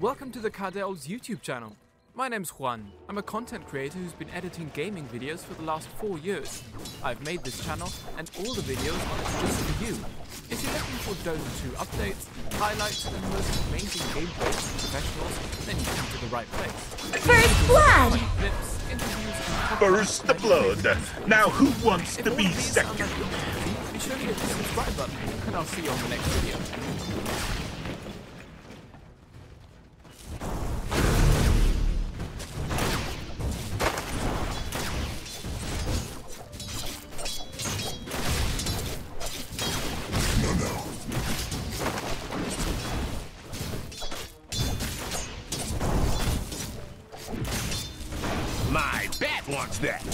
Welcome to the Cardell's YouTube channel. My name's Juan. I'm a content creator who's been editing gaming videos for the last 4 years. I've made this channel and all the videos are just for you. If you're looking for Dota 2 updates, highlights and most amazing gameplays from professionals, then you come to the right place. First blood! First the blood! Now who wants to be second? Be sure to hit the subscribe button and I'll see you on the next video. Wants that.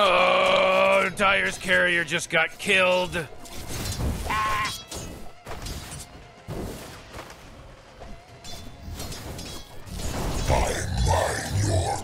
Oh, Dire's carrier just got killed. Ah. I mine your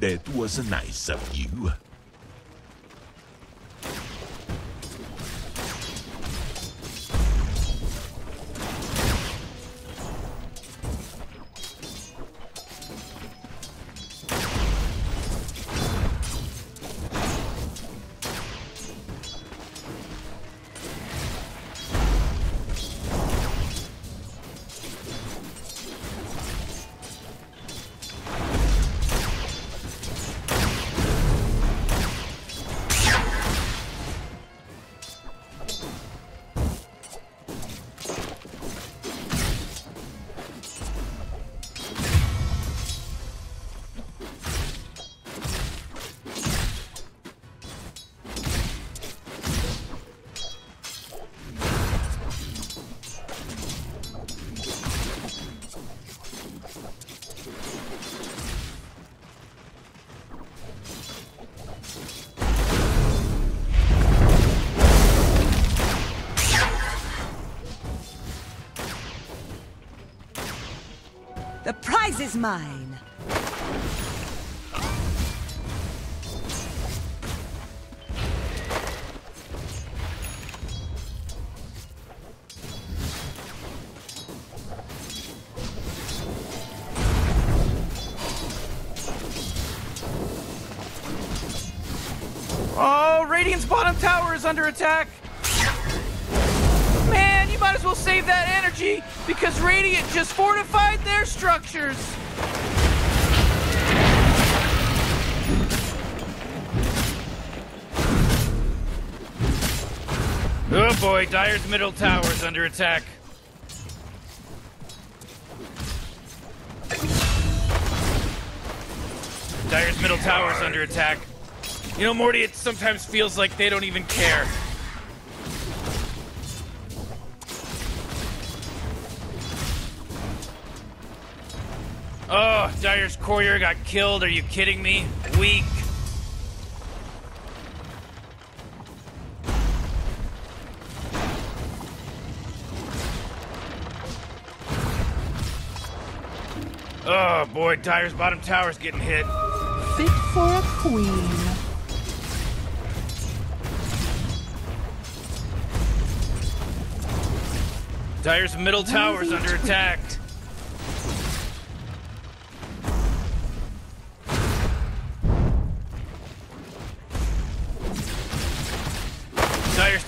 That was nice of you. The prize is mine! Oh, Radiant's bottom tower is under attack! Might as well save that energy, because Radiant just fortified their structures! destroy. Dire's middle tower's under attack. Dire's middle tower's under attack. You know, Morty, it sometimes feels like they don't even care. Oh, Dire's courier got killed. Are you kidding me? Weak. Oh boy, Dire's bottom tower's getting hit. Fit for a queen. Dire's middle tower's under attack. Dire's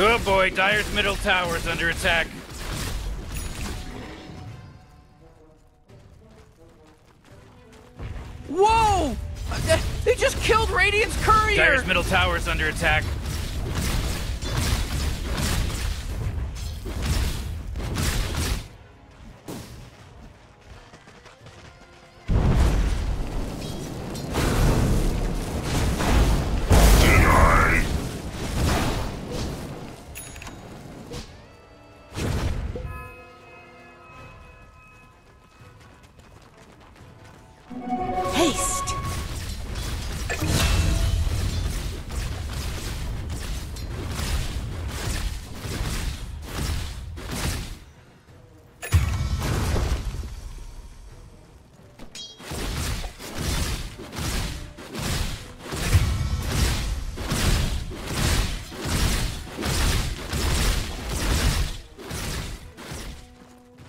Oh boy, Dire's middle tower's under attack. Whoa! They just killed Radiant's courier! Dire's middle tower's under attack.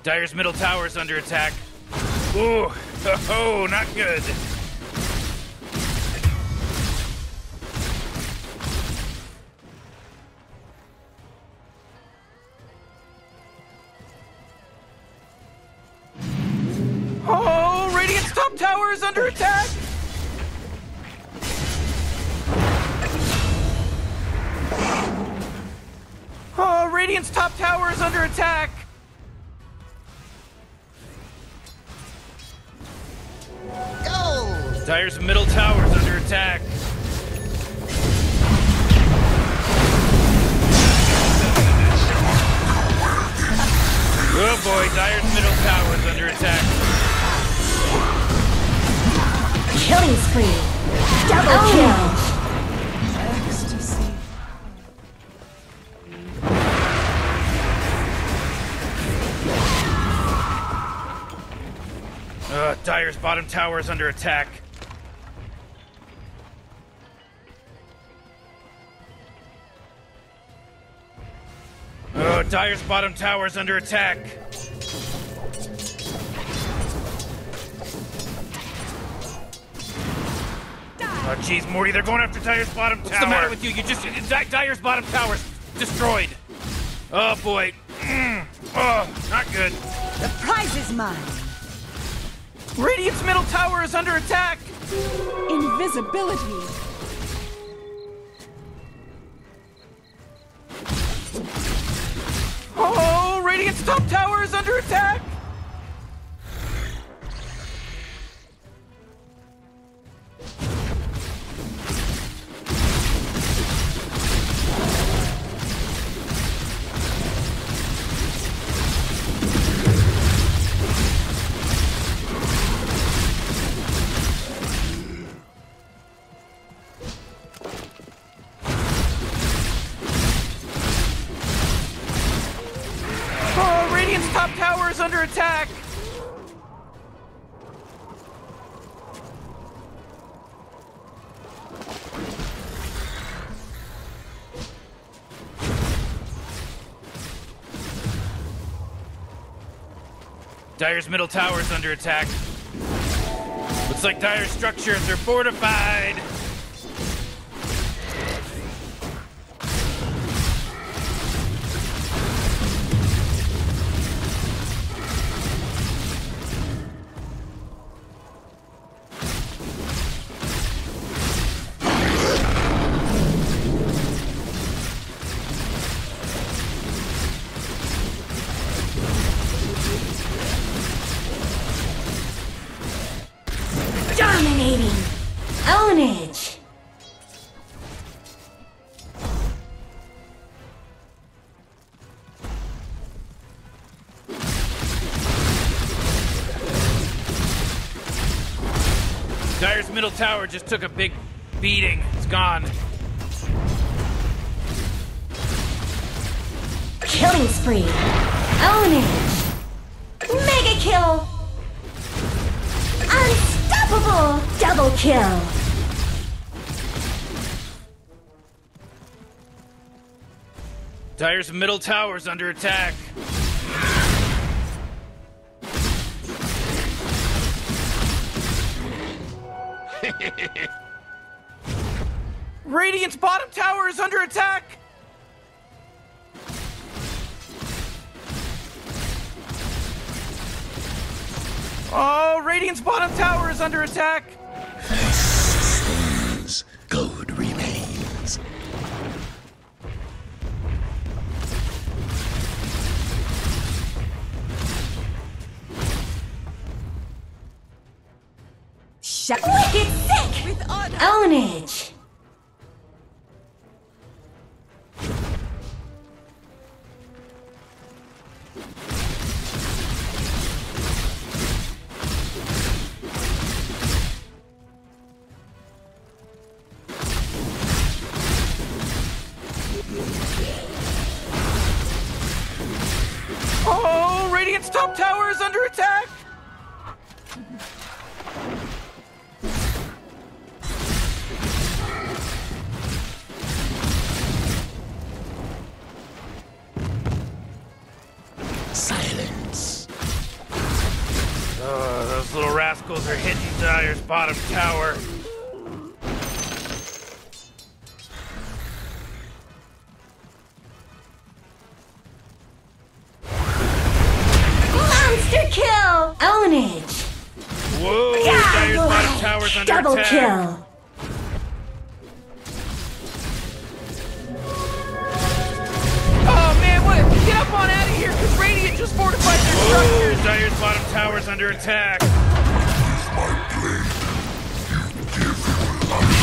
Dire's middle tower's under attack. Ooh, oh, not good. Oh, Radiant's top tower is under attack. Oh, Radiant's top tower is under attack. Dire's middle tower's under attack. Oh boy, Dire's middle tower's under attack. Killing spree. Double kill. Ecstasy. Dire's bottom tower's under attack. Dire's bottom tower is under attack. Oh, jeez, Morty, they're going after Dire's bottom tower. What's the matter with you? You just... Dire's bottom tower's destroyed. Oh, boy. Oh, not good. The prize is mine. Radiant's middle tower is under attack. Invisibility. Oh, Radiant's top tower is under attack! attack! Dire's middle tower's under attack. Looks like Dire's structures are fortified. Dire's middle tower just took a big beating. It's gone. Killing spree. Own it. Mega kill. Unstoppable. Double kill. Dire's middle tower's under attack. Radiant's bottom tower is under attack! Oh, Radiant's bottom tower is under attack! Peace sustains, gold remains. Shut wicked sick! With honor. Own it! Oh, Radiant's top tower is under attack! Silence. Oh, those little rascals are hitting Dire's bottom tower. Kill! Own it! Whoa! Dire's bottom tower's under attack! Double kill! Oh man, what? Get up on out of here, because Radiant just fortified their structures! Whoa! Dire's bottom tower's under attack! Use my blade. You give your life.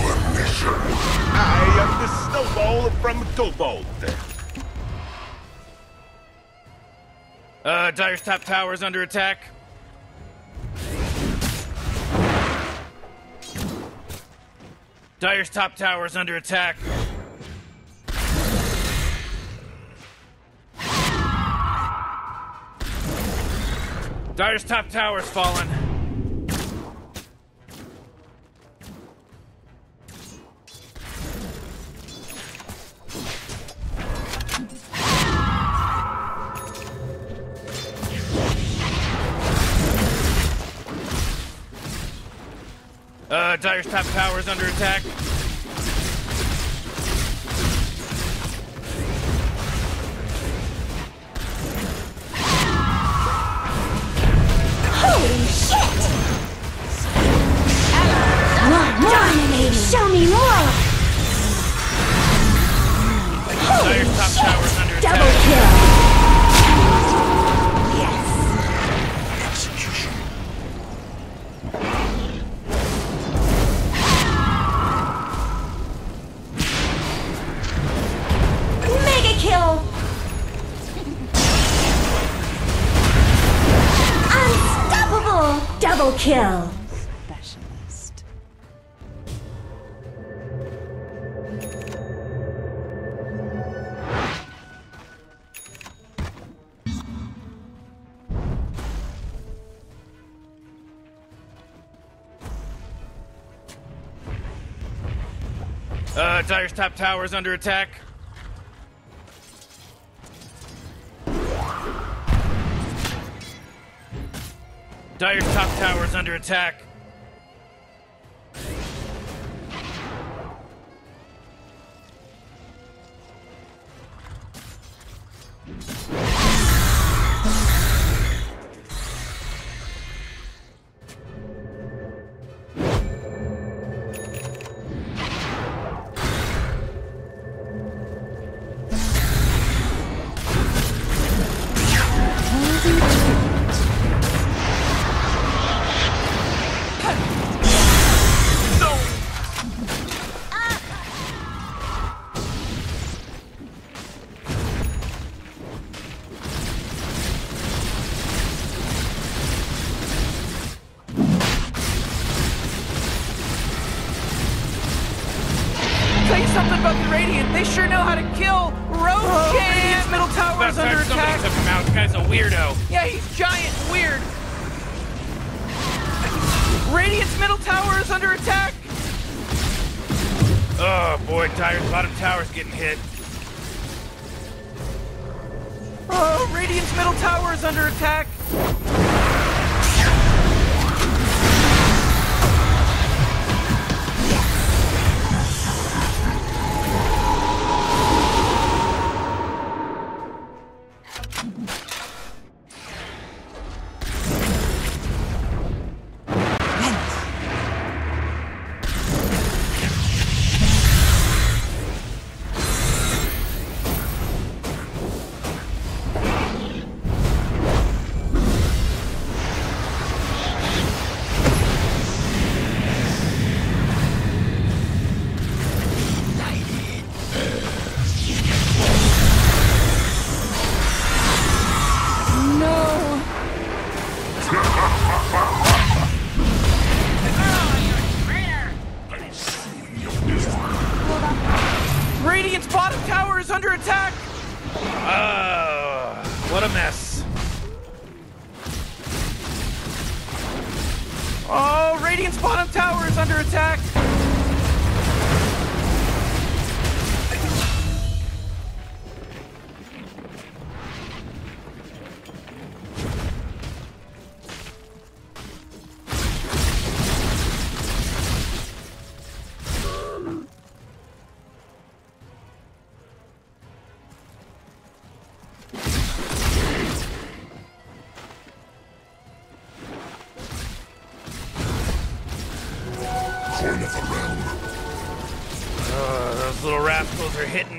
Your mission. I am the Snowball from Dolbolt. Dire's top tower is under attack. Dire's top tower is under attack. Dire's top tower's fallen. Dire's top tower is under attack. Holy shit! Dominating! Show me more! Holy Dire's top shit. Tower is under double attack. Double kill! Double kill. Specialist. Dire's top tower is under attack. Dire's top tower is under attack.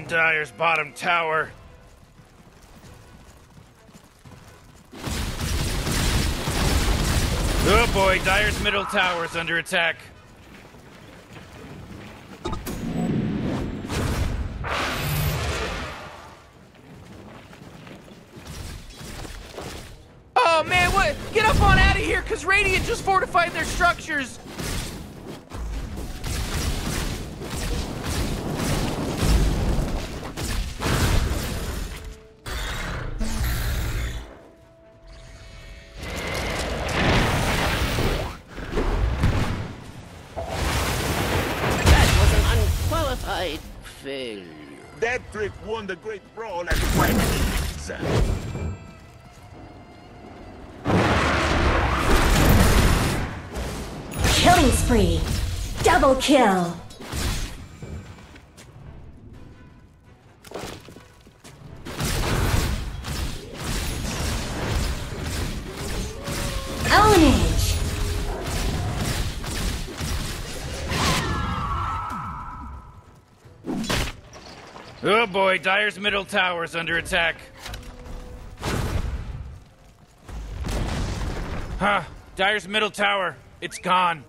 Dire's bottom tower. Oh boy, Dire's middle tower is under attack. Oh man, what? Get up on out of here, because Radiant just fortified their structures. Won the great brawl at Whitebeard's. Killing spree, double kill. Oh boy, Dire's middle tower is under attack. Huh, Dire's middle tower, it's gone.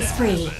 killing spree.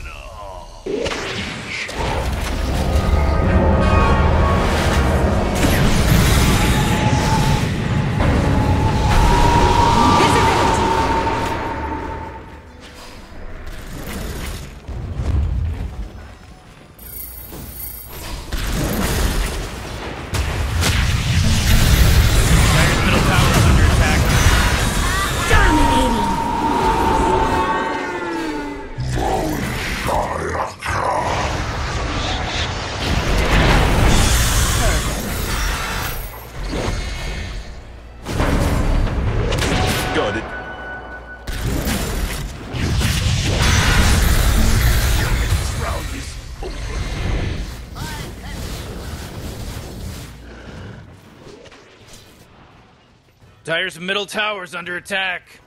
Dire's middle tower's under attack.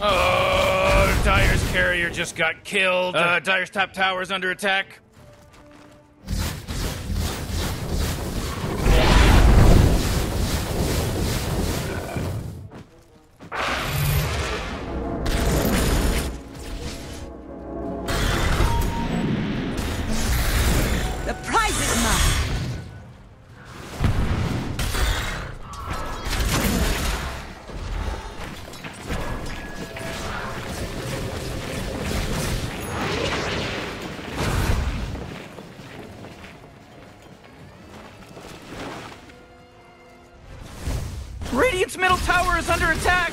Oh, Dire's carrier just got killed. Dire's top tower's under attack. Radiant's middle tower is under attack!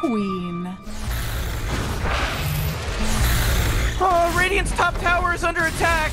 Queen. Oh, Radiant's top tower is under attack.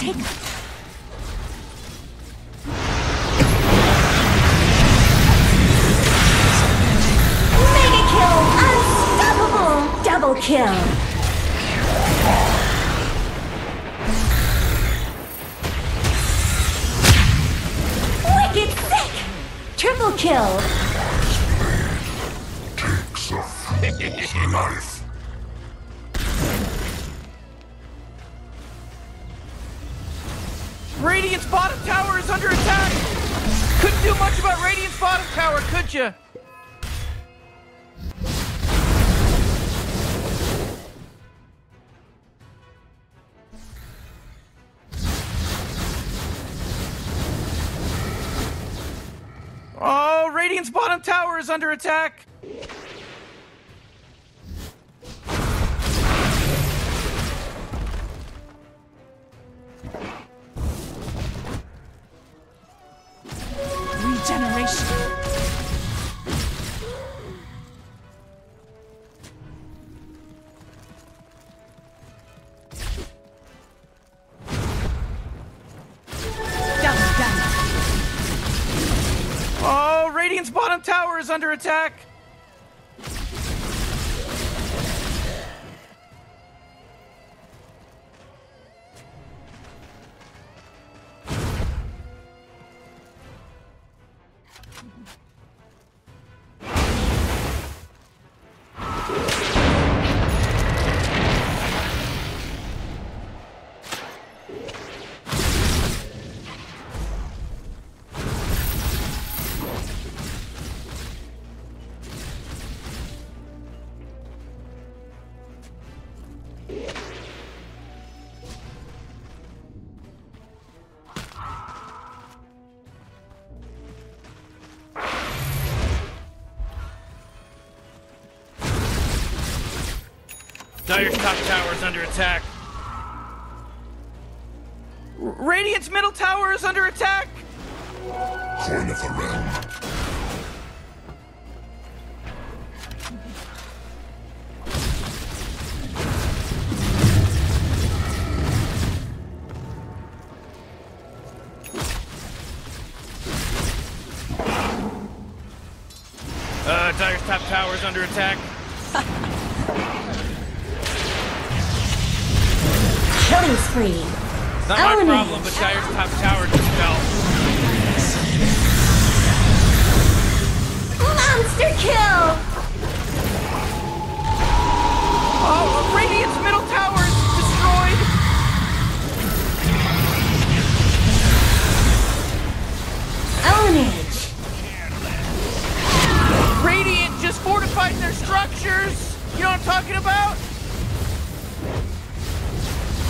Take it. Mega kill! Unstoppable! Double kill! Wicked sick! Triple kill! Takes a fool's life. Radiant's bottom tower is under attack! Couldn't do much about Radiant's bottom tower, could you? Oh, Radiant's bottom tower is under attack! Radiant's bottom tower is under attack! Dire's top tower is under attack. Radiant's middle tower is under attack. Horn of the realm. Dire's top tower is under attack. Killing spree. It's not my problem, but Dire's top tower just fell. Monster kill! Oh, Radiant's middle tower is destroyed! Ownage! Radiant just fortified their structures! You know what I'm talking about?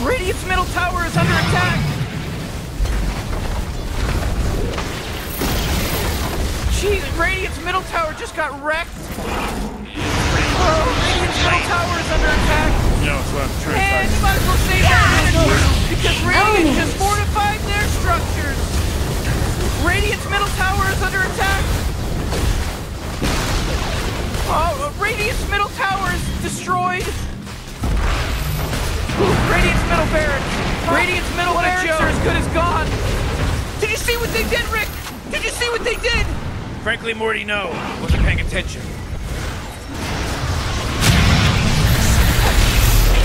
Radiant's middle tower is under attack! Jeez, Radiant's middle tower just got wrecked! Oh, Radiant's middle tower is under attack! No, it's what I'm trying to say. And you might as well save that because Radiant just fortified their structures! Radiant's middle tower is under attack! Oh, Radiant's middle tower is destroyed! Radiant's middle barracks! Radiant's middle barracks are as good as gone! Did you see what they did, Rick? Did you see what they did? Frankly, Morty, no. Wasn't paying attention.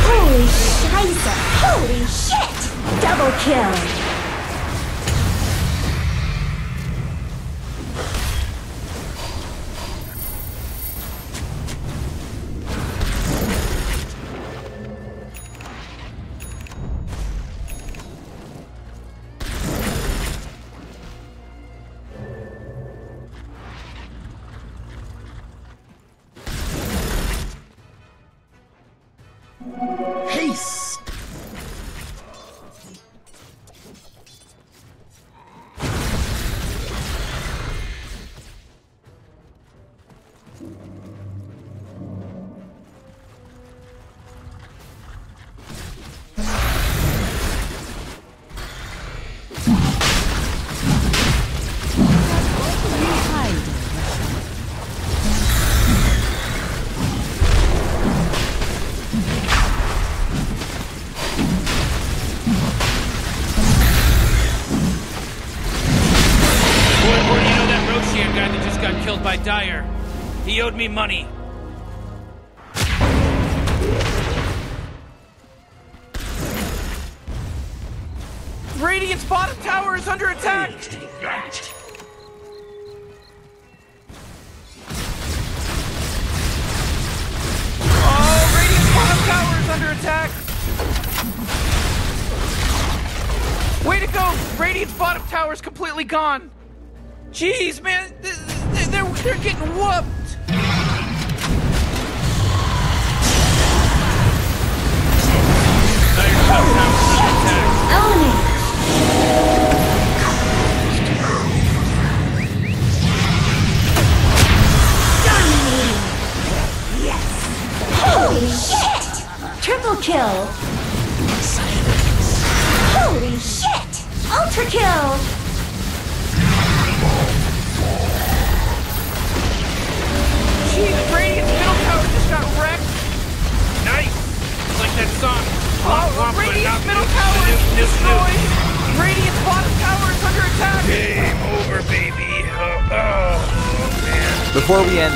Holy Scheiße! Holy shit! Double kill! By Dire. He owed me money. Radiant's bottom tower is under attack! Oh, Radiant's bottom tower is under attack! Way to go! Radiant's bottom tower is completely gone! Jeez, man! They're getting whooped! Oh, shit! Yes! Holy shit! Triple kill! Holy shit! Ultra kill! Radiant's middle tower just got wrecked. Nice! It's like that song. Oh, Radiant's middle tower is destroyed. Radiant's bottom tower is under attack. Game over, baby. Before we end